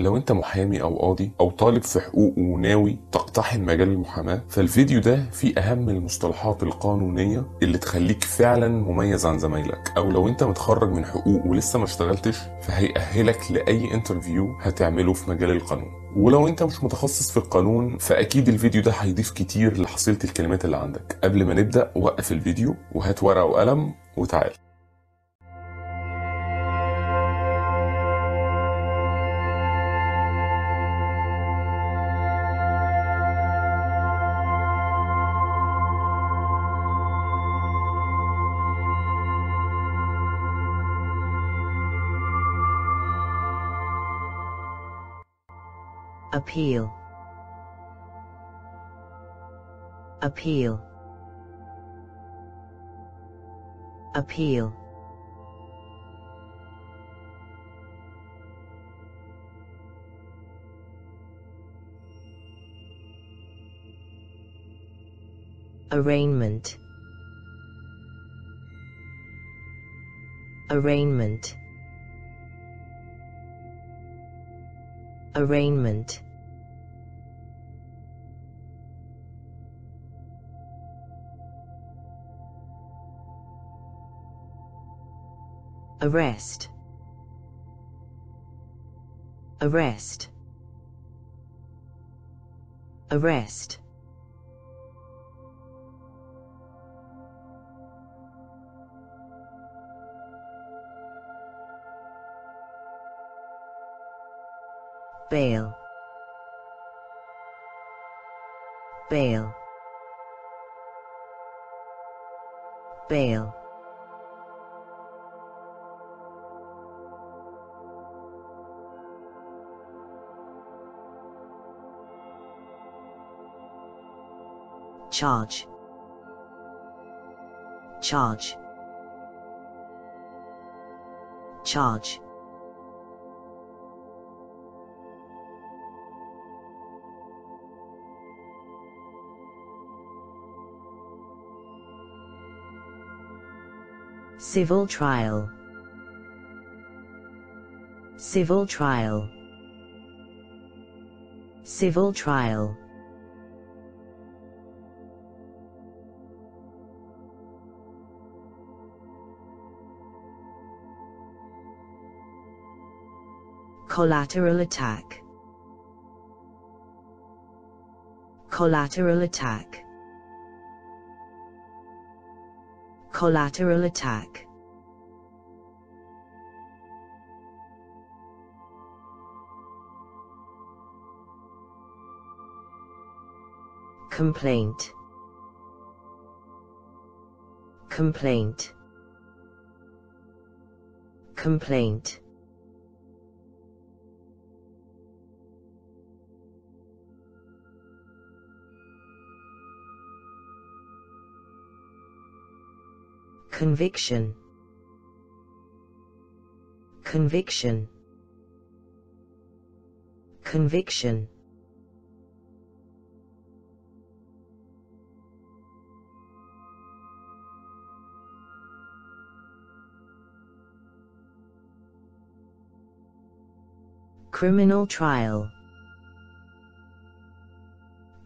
لو انت محامي او قاضي او طالب في حقوق وناوي تقتحم مجال المحاماة، فالفيديو ده فيه اهم المصطلحات القانونية اللي تخليك فعلا مميز عن زمايلك، او لو انت متخرج من حقوق ولسه ما اشتغلتش فهيأهلك لاي انترفيو هتعمله في مجال القانون. ولو انت مش متخصص في القانون فاكيد الفيديو ده هيضيف كتير لحصيلة الكلمات اللي عندك. قبل ما نبدأ وقف الفيديو وهات ورقة وقلم وتعال. Appeal, appeal, appeal. Arraignment, arraignment, arraignment. Arrest, arrest, arrest. Bail, bail, bail. Charge, charge, charge. Civil trial, civil trial, civil trial. Collateral attack, collateral attack, collateral attack. Complaint, complaint, complaint. Conviction, conviction, conviction. Criminal trial,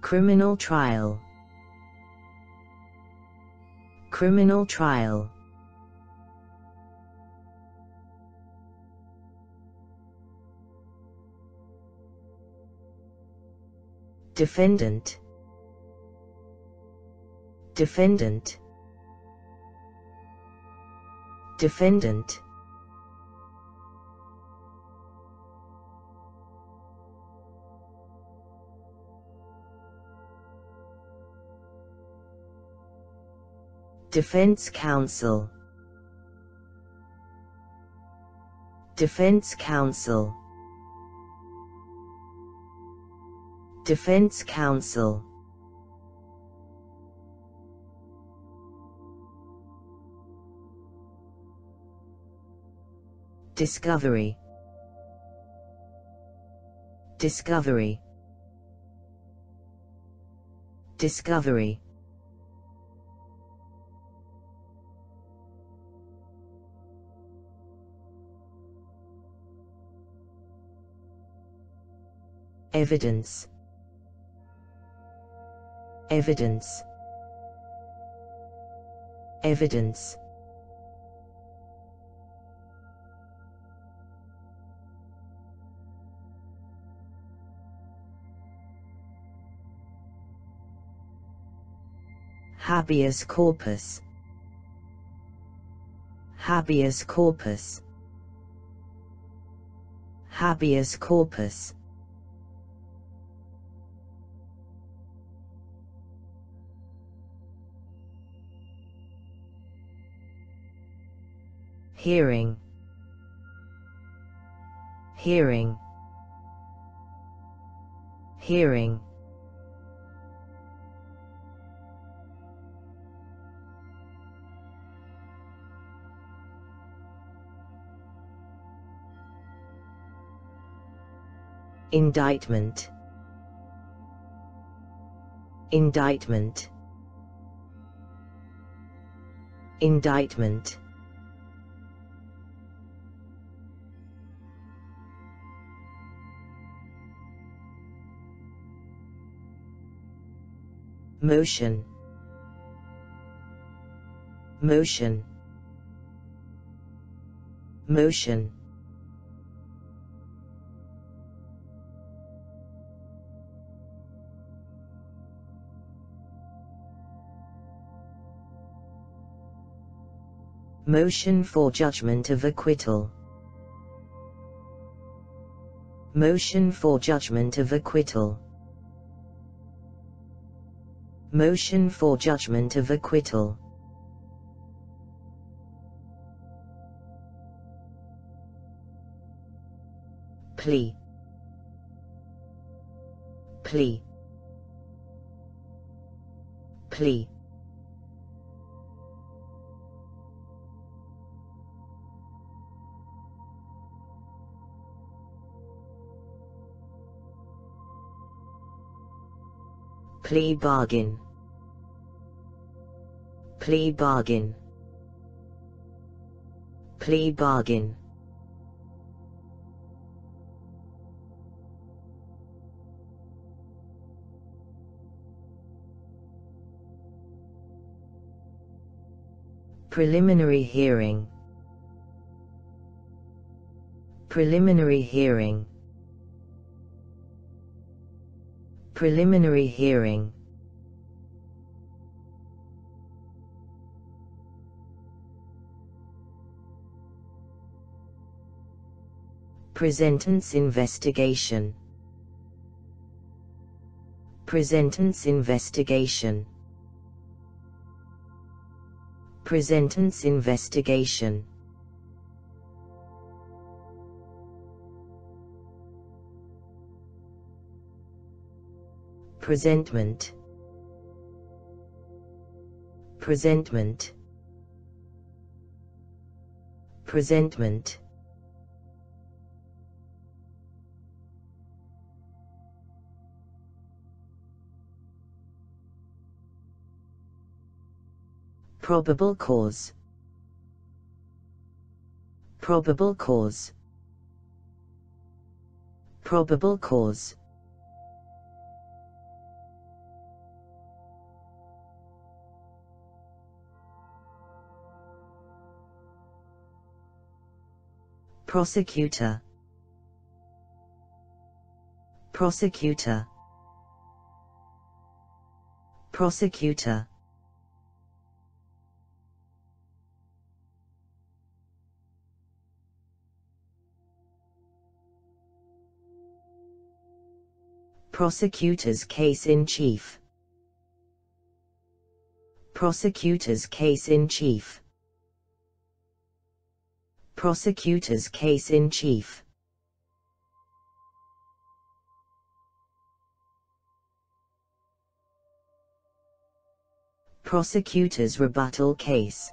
criminal trial, criminal trial. Defendant, defendant, defendant. Defense counsel, defense counsel, defense counsel. Discovery, discovery, discovery. Evidence. Evidence. Evidence. Habeas corpus. Habeas corpus. Habeas corpus. Hearing. Hearing. Hearing. Indictment. Indictment. Indictment. Motion. Motion. Motion. Motion for judgment of acquittal. Motion for judgment of acquittal. Motion for judgment of acquittal. Plea. Plea. Plea. Plea bargain. Plea bargain. Plea bargain. Preliminary hearing. Preliminary hearing. Preliminary hearing. Presentence investigation. Presentence investigation. Presentence investigation. Presentment. Presentment. Presentment. Probable cause. Probable cause. Probable cause. Prosecutor. Prosecutor. Prosecutor. Prosecutor's case in chief. Prosecutor's case in chief. Prosecutor's case in chief. Prosecutor's rebuttal case.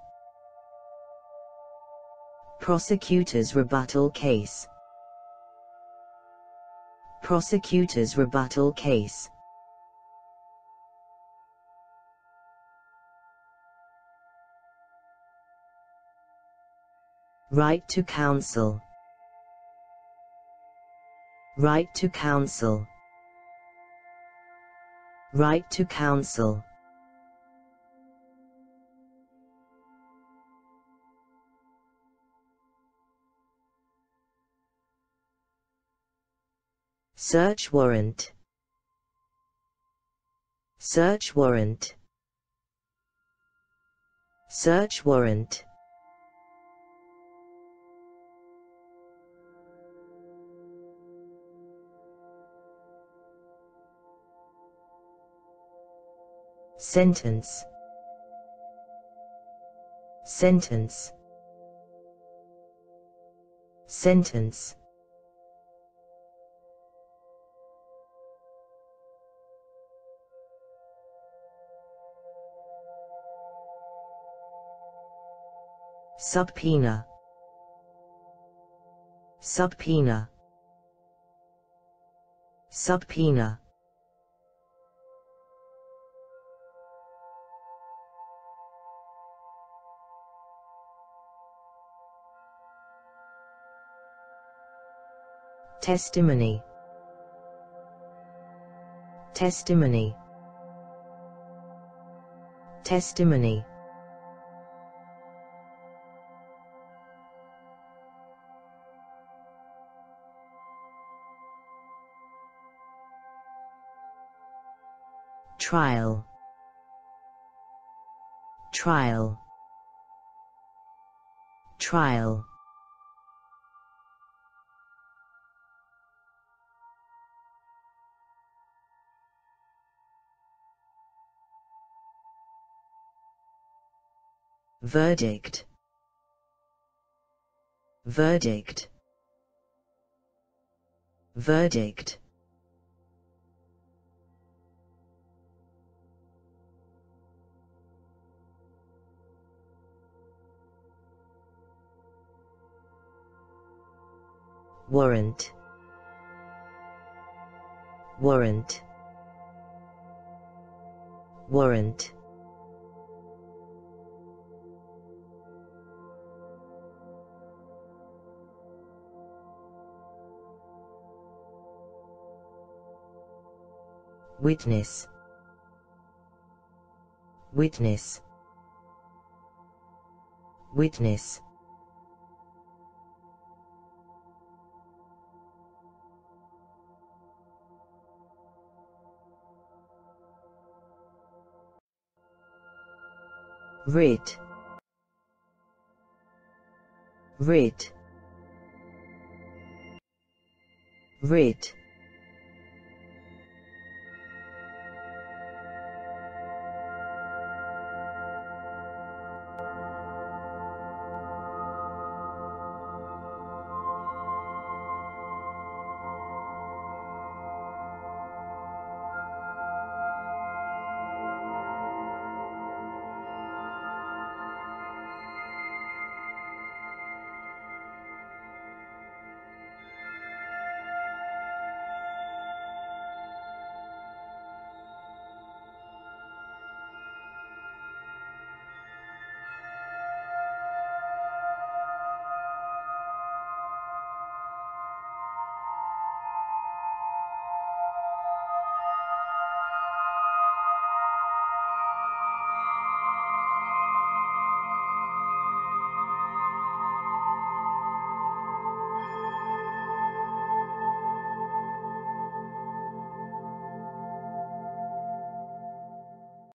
Prosecutor's rebuttal case. Prosecutor's rebuttal case. Right to counsel. Right to counsel. Right to counsel. Search warrant. Search warrant. Search warrant. Sentence. Sentence. Sentence. Subpoena. Subpoena. Subpoena. Testimony. Testimony. Testimony. Trial. Trial. Trial. Verdict. Verdict. Verdict. Warrant. Warrant. Warrant. Witness. Witness. Witness. Writ. Writ. Writ.